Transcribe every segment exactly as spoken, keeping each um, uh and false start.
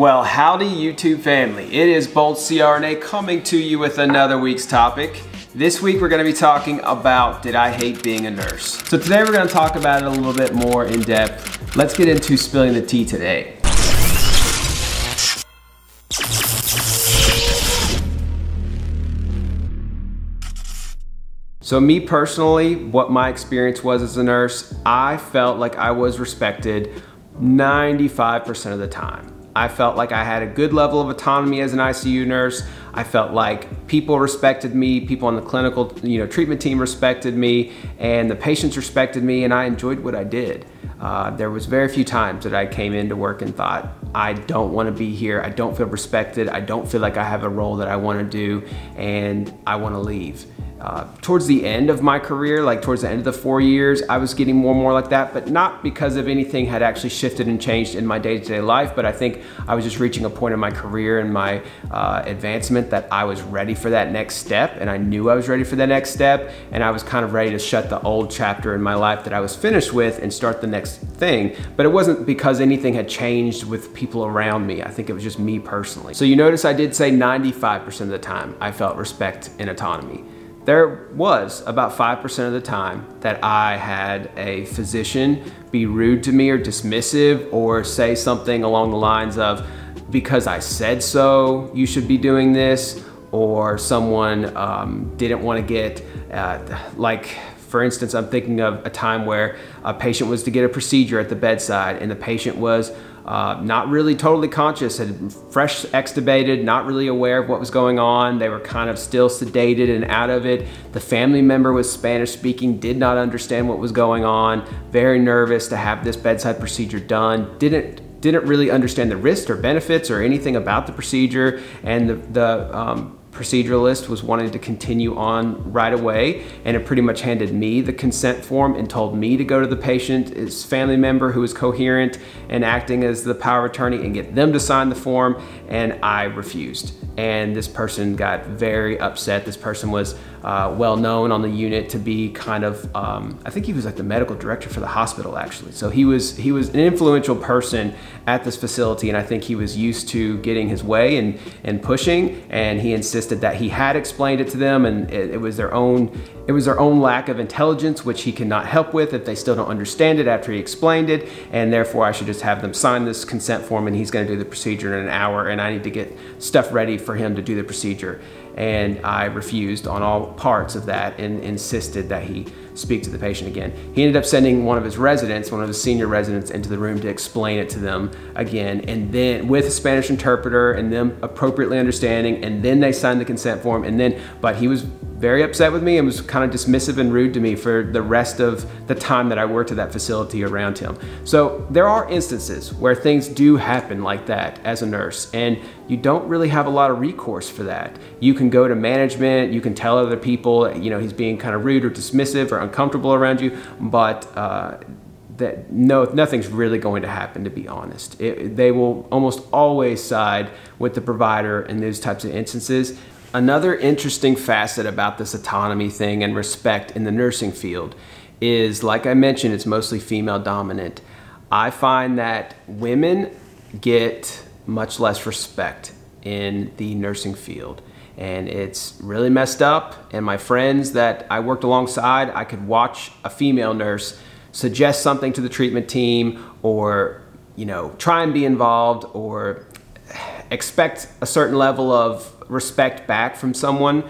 Well, howdy YouTube family. It is Bolt C R N A coming to you with another week's topic. This week we're going to be talking about did I hate being a nurse? So today we're going to talk about it a little bit more in depth. Let's get into spilling the tea today. So me personally, what my experience was as a nurse, I felt like I was respected ninety-five percent of the time. I felt like I had a good level of autonomy as an I C U nurse. I felt like people respected me, people on the clinical, you know, treatment team respected me, and the patients respected me, and I enjoyed what I did. Uh, there was very few times that I came into work and thought, I don't want to be here, I don't feel respected, I don't feel like I have a role that I want to do, and I want to leave. Uh, towards the end of my career, like towards the end of the four years, I was getting more and more like that, but not because of anything had actually shifted and changed in my day-to-day life, but I think I was just reaching a point in my career and my uh, advancement that I was ready for that next step, and I knew I was ready for the next step, and I was kind of ready to shut the old chapter in my life that I was finished with and start the next thing, but it wasn't because anything had changed with people around me. I think it was just me personally. So you notice I did say ninety-five percent of the time I felt respect and autonomy. There was about five percent of the time that I had a physician be rude to me or dismissive or say something along the lines of, because I said so, you should be doing this, or someone um, didn't want to get, uh, like, for instance, I'm thinking of a time where a patient was to get a procedure at the bedside and the patient was uh, not really totally conscious, had fresh extubated, not really aware of what was going on. They were kind of still sedated and out of it. The family member was Spanish speaking, did not understand what was going on, very nervous to have this bedside procedure done, didn't didn't really understand the risks or benefits or anything about the procedure, and the, the um, proceduralist was wanting to continue on right away, and it pretty much handed me the consent form and told me to go to the patient, his family member who was coherent and acting as the power of attorney, and get them to sign the form, and I refused. And this person got very upset. This person was uh, well known on the unit to be kind of, um, I think he was like the medical director for the hospital actually. So he was, he was an influential person at this facility, and I think he was used to getting his way and, and pushing, and he insisted that he had explained it to them, and it, it was their own it was their own lack of intelligence, which he cannot help with if they still don't understand it after he explained it, and therefore I should just have them sign this consent form, and he's going to do the procedure in an hour, and I need to get stuff ready for him to do the procedure. And I refused on all parts of that and insisted that he speak to the patient again. He ended up sending one of his residents, one of his senior residents, into the room to explain it to them again, and then with a Spanish interpreter and them appropriately understanding, and then they signed the consent form, and then, but he was very upset with me and was kind of dismissive and rude to me for the rest of the time that I worked at that facility around him. So there are instances where things do happen like that as a nurse, and you don't really have a lot of recourse for that. You can go to management, you can tell other people, you know, he's being kind of rude or dismissive or uncomfortable around you, but uh, that no, nothing's really going to happen, to be honest. It, they will almost always side with the provider in those types of instances. Another interesting facet about this autonomy thing and respect in the nursing field is, like I mentioned, it's mostly female dominant. I find that women get much less respect in the nursing field, and it's really messed up. And my friends that I worked alongside, I could watch a female nurse suggest something to the treatment team, or, you know, try and be involved, or expect a certain level of respect back from someone,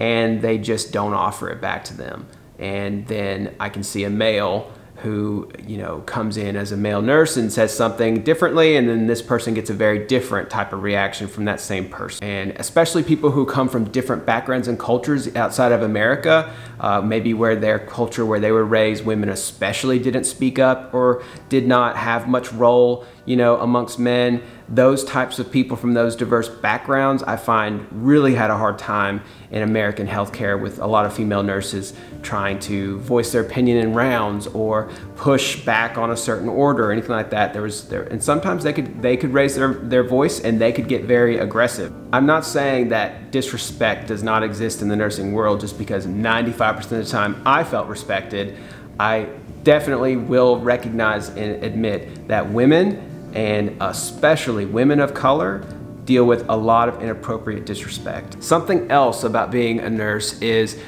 and they just don't offer it back to them. And then I can see a male who, you know, comes in as a male nurse and says something differently, and then this person gets a very different type of reaction from that same person. And especially people who come from different backgrounds and cultures outside of America, uh, maybe where their culture, where they were raised, women especially didn't speak up or did not have much role, you know, amongst men. Those types of people from those diverse backgrounds, I find, really had a hard time in American healthcare, with a lot of female nurses trying to voice their opinion in rounds or push back on a certain order or anything like that. There was, there, and sometimes they could they could raise their their voice, and they could get very aggressive. I'm not saying that disrespect does not exist in the nursing world, just because ninety-five percent of the time I felt respected. I definitely will recognize and admit that women and especially women of color deal with a lot of inappropriate disrespect. Something else about being a nurse is,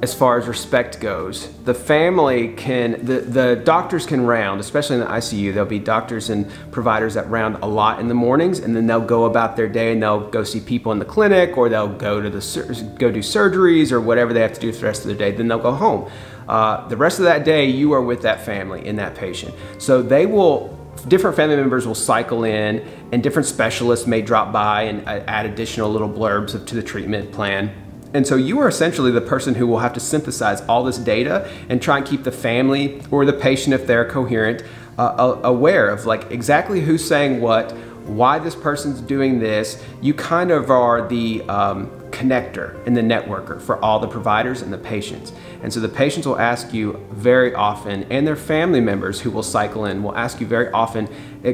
as far as respect goes, the family can, the, the doctors can round, especially in the I C U, there'll be doctors and providers that round a lot in the mornings, and then they'll go about their day and they'll go see people in the clinic, or they'll go to the, go do surgeries or whatever they have to do for the rest of the day, then they'll go home. Uh, the rest of that day, you are with that family and that patient. So they will, different family members will cycle in, and different specialists may drop by and add additional little blurbs to the treatment plan. And so you are essentially the person who will have to synthesize all this data and try and keep the family or the patient, if they're coherent, uh, aware of like exactly who's saying what, why this person's doing this. You kind of are the um, connector and the networker for all the providers and the patients. And so the patients will ask you very often, and their family members who will cycle in will ask you very often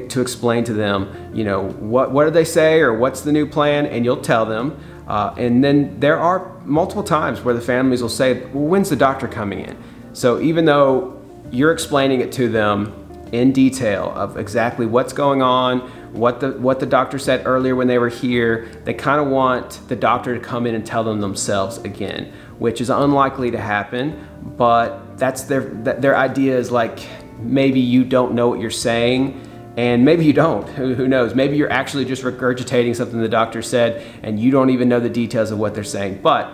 to explain to them, you know, what, what did they say, or what's the new plan? And you'll tell them. Uh, and then there are multiple times where the families will say, well, when's the doctor coming in? So even though you're explaining it to them in detail of exactly what's going on, what the, what the doctor said earlier when they were here, they kind of want the doctor to come in and tell them themselves again, which is unlikely to happen, but that's their, their idea is like, maybe you don't know what you're saying. And maybe you don't, who, who knows? Maybe you're actually just regurgitating something the doctor said and you don't even know the details of what they're saying. But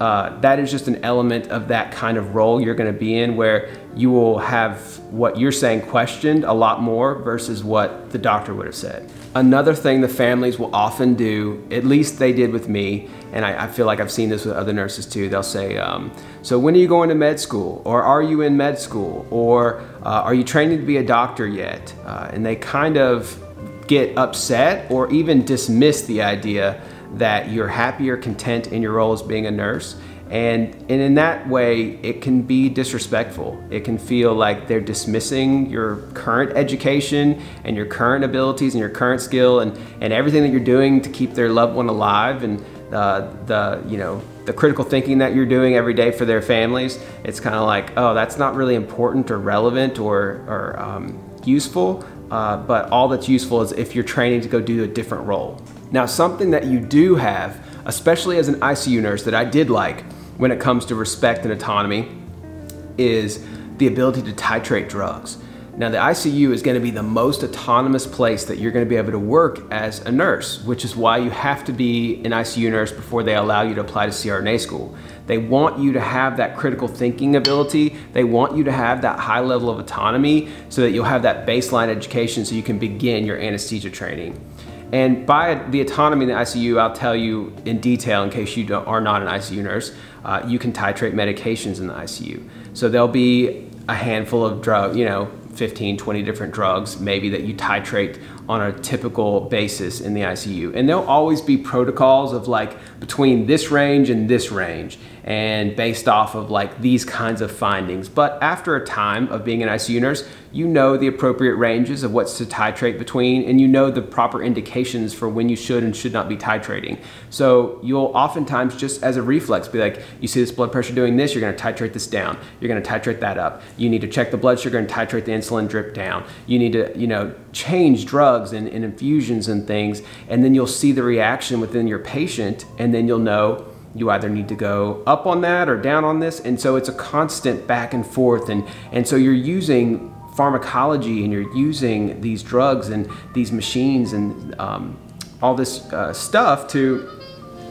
uh, that is just an element of that kind of role you're gonna be in, where you will have what you're saying questioned a lot more versus what the doctor would have said. Another thing the families will often do, at least they did with me, and I, I feel like I've seen this with other nurses too, they'll say, um, so when are you going to med school? Or are you in med school? Or uh, are you training to be a doctor yet? Uh, and they kind of get upset or even dismiss the idea that you're happy or content in your role as being a nurse. And, and in that way, it can be disrespectful. It can feel like they're dismissing your current education and your current abilities and your current skill and, and everything that you're doing to keep their loved one alive, and uh, the, you know, the critical thinking that you're doing every day for their families. It's kind of like, oh, that's not really important or relevant or, or um, useful, uh, but all that's useful is if you're training to go do a different role. Now, something that you do have, especially as an I C U nurse, that I did like, when it comes to respect and autonomy, is the ability to titrate drugs. Now, the I C U is going to be the most autonomous place that you're going to be able to work as a nurse, which is why you have to be an I C U nurse before they allow you to apply to C R N A school. They want you to have that critical thinking ability. They want you to have that high level of autonomy so that you'll have that baseline education so you can begin your anesthesia training. And by the autonomy in the I C U, I'll tell you in detail in case you don't, are not an I C U nurse, uh, you can titrate medications in the I C U. So there'll be a handful of drugs, you know, fifteen, twenty different drugs maybe that you titrate on a typical basis in the I C U. And there'll always be protocols of like between this range and this range, and based off of like these kinds of findings. But after a time of being an I C U nurse, you know the appropriate ranges of what's to titrate between, and you know the proper indications for when you should and should not be titrating. So you'll oftentimes just as a reflex be like, you see this blood pressure doing this, you're gonna titrate this down. You're gonna titrate that up. You need to check the blood sugar and titrate the insulin drip down. You need to, you know, change drugs and, and infusions and things, and then you'll see the reaction within your patient, and then you'll know you either need to go up on that or down on this. And so it's a constant back and forth. And, and so you're using pharmacology and you're using these drugs and these machines and um, all this uh, stuff to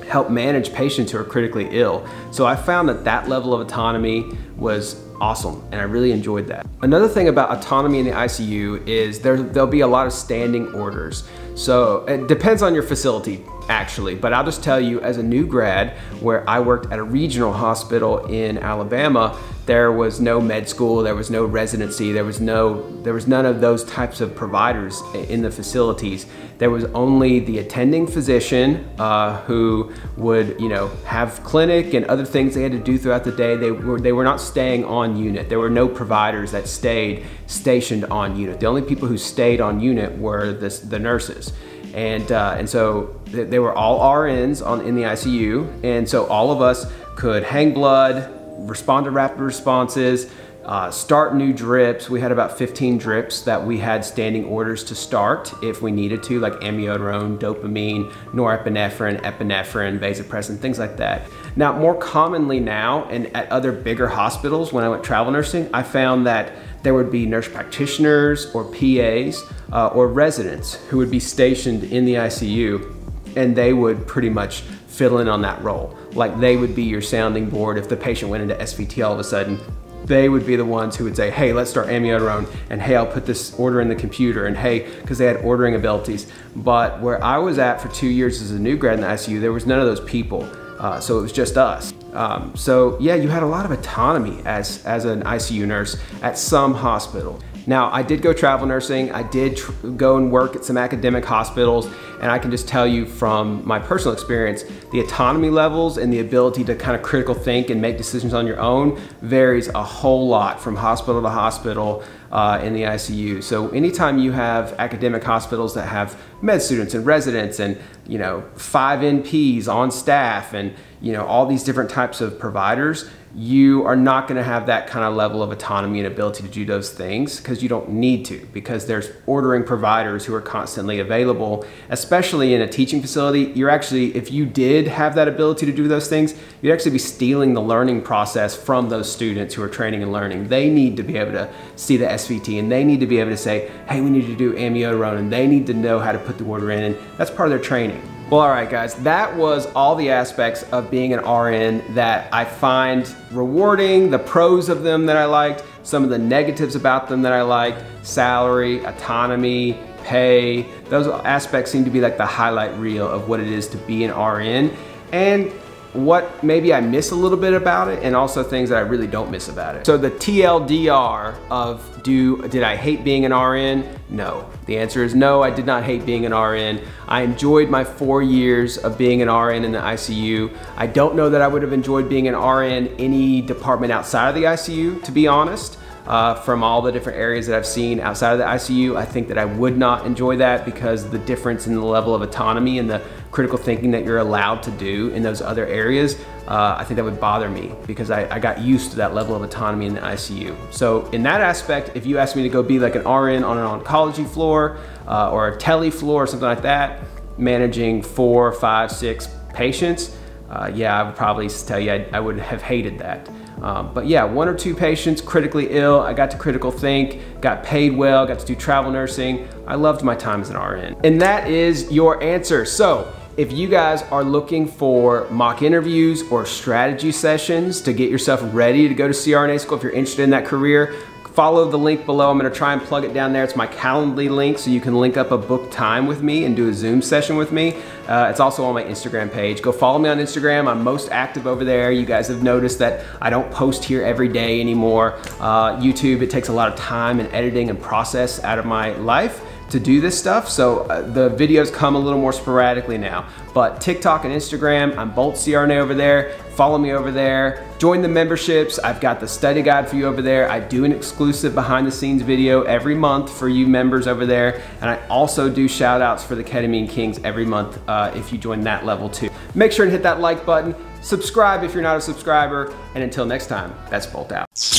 help manage patients who are critically ill. So I found that that level of autonomy was awesome, and I really enjoyed that. Another thing about autonomy in the I C U is there, there'll be a lot of standing orders. So it depends on your facility actually, but I'll just tell you as a new grad, where I worked at a regional hospital in Alabama, there was no med school, there was no residency, there was no, there was none of those types of providers in the facilities. There was only the attending physician uh, who would, you know, have clinic and other things they had to do throughout the day. They were, they were not staying on unit. There were no providers that stayed stationed on unit. The only people who stayed on unit were the, the nurses. And, uh, and so th they were all R Ns on, in the I C U. And so all of us could hang blood, respond to rapid responses, Uh, start new drips. We had about fifteen drips that we had standing orders to start if we needed to, like amiodarone, dopamine, norepinephrine, epinephrine, vasopressin, things like that. Now, more commonly now and at other bigger hospitals when I went travel nursing, I found that there would be nurse practitioners or P As uh, or residents who would be stationed in the I C U, and they would pretty much fill in on that role. Like they would be your sounding board. If the patient went into S V T all of a sudden, they would be the ones who would say, hey, let's start amiodarone, and hey, I'll put this order in the computer, and hey, because they had ordering abilities. But where I was at for two years as a new grad in the I C U, there was none of those people. Uh, so it was just us. Um, so yeah, you had a lot of autonomy as, as an I C U nurse at some hospital. Now, I did go travel nursing. I did tr go and work at some academic hospitals, and I can just tell you from my personal experience, the autonomy levels and the ability to kind of critical think and make decisions on your own varies a whole lot from hospital to hospital uh, in the I C U. So anytime you have academic hospitals that have med students and residents and, you know, five N Ps on staff and, you know, all these different types of providers, you are not going to have that kind of level of autonomy and ability to do those things, because you don't need to, because there's ordering providers who are constantly available. Especially in a teaching facility, you're actually, if you did have that ability to do those things, you'd actually be stealing the learning process from those students who are training and learning. They need to be able to see the S V T, and they need to be able to say, hey, we need to do amiodarone, and they need to know how to put the order in, and that's part of their training. Well, all right, guys, that was all the aspects of being an R N that I find rewarding, the pros of them that I liked, some of the negatives about them that I liked, salary, autonomy, pay. Those aspects seem to be like the highlight reel of what it is to be an R N, and what maybe I miss a little bit about it, and also things that I really don't miss about it. So the T L D R of do, did I hate being an R N? No, the answer is no, I did not hate being an R N. I enjoyed my four years of being an R N in the I C U. I don't know that I would have enjoyed being an R N any department outside of the I C U, to be honest. Uh, from all the different areas that I've seen outside of the I C U, I think that I would not enjoy that, because the difference in the level of autonomy and the critical thinking that you're allowed to do in those other areas, uh, I think that would bother me, because I, I got used to that level of autonomy in the I C U. So in that aspect, if you asked me to go be like an R N on an oncology floor uh, or a tele floor or something like that, managing four, five, six patients, uh, yeah, I would probably tell you I, I would have hated that. Um, but yeah, one or two patients, critically ill, I got to critical think, got paid well, got to do travel nursing. I loved my time as an R N. And that is your answer. So if you guys are looking for mock interviews or strategy sessions to get yourself ready to go to C R N A school, if you're interested in that career, follow the link below. I'm going to try and plug it down there. It's my Calendly link, so you can link up a book time with me and do a Zoom session with me. Uh, it's also on my Instagram page. Go follow me on Instagram. I'm most active over there. You guys have noticed that I don't post here every day anymore. Uh, YouTube, it takes a lot of time and editing and process out of my life to do this stuff, so uh, the videos come a little more sporadically now. But TikTok and Instagram, I'm Bolt C R N A over there. Follow me over there. Join the memberships. I've got the study guide for you over there. I do an exclusive behind the scenes video every month for you members over there. And I also do shout outs for the Ketamine Kings every month uh, if you join that level too. Make sure and hit that like button. Subscribe if you're not a subscriber. And until next time, that's Bolt out.